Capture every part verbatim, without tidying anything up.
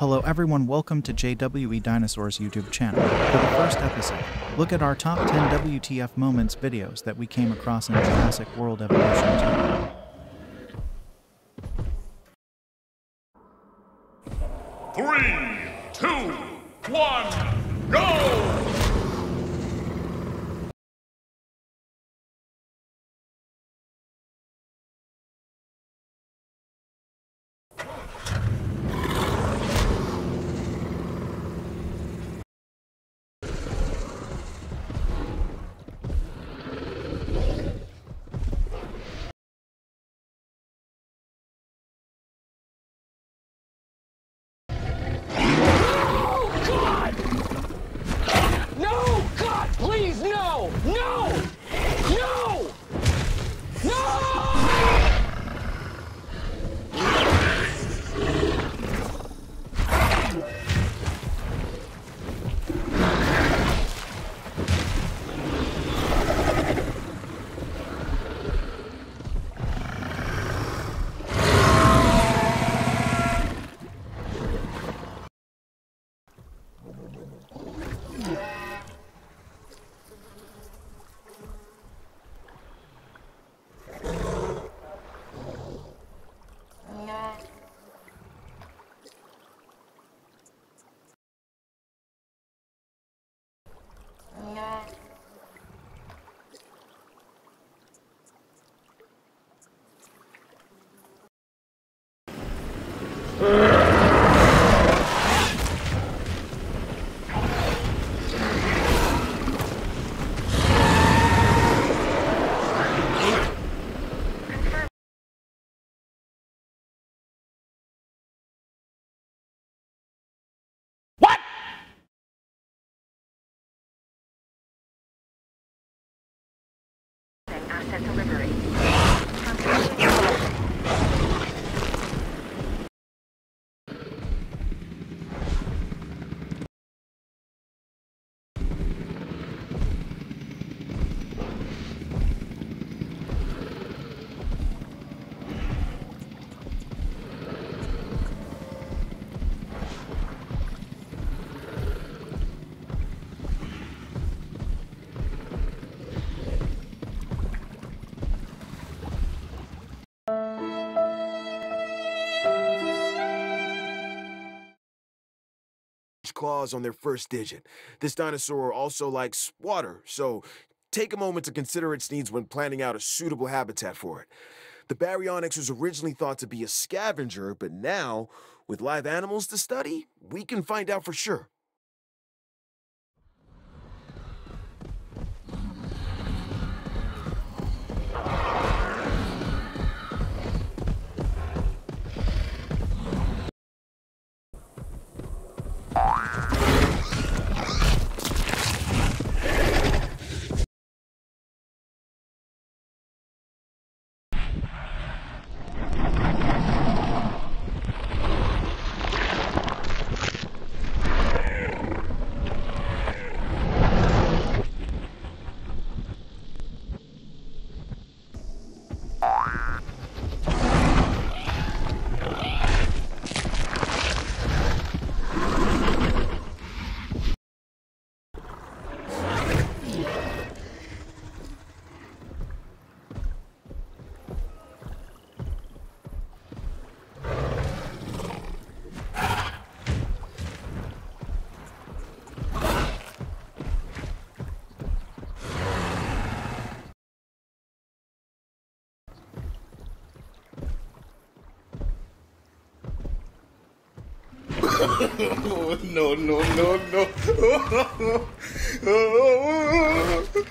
Hello everyone, welcome to J W E Dinosaurs YouTube channel. For the first episode, look at our top ten W T F moments videos that we came across in Jurassic World Evolution two. Three, two, one, go! Asset delivery. Claws on their first digit. This dinosaur also likes water, so take a moment to consider its needs when planning out a suitable habitat for it. The Baryonyx was originally thought to be a scavenger, but now, with live animals to study, we can find out for sure. Oh, no, no, no, no. Oh, oh, oh, oh.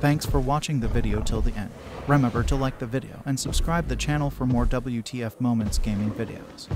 Thanks for watching the video till the end. Remember to like the video and subscribe the channel for more W T F Moments gaming videos.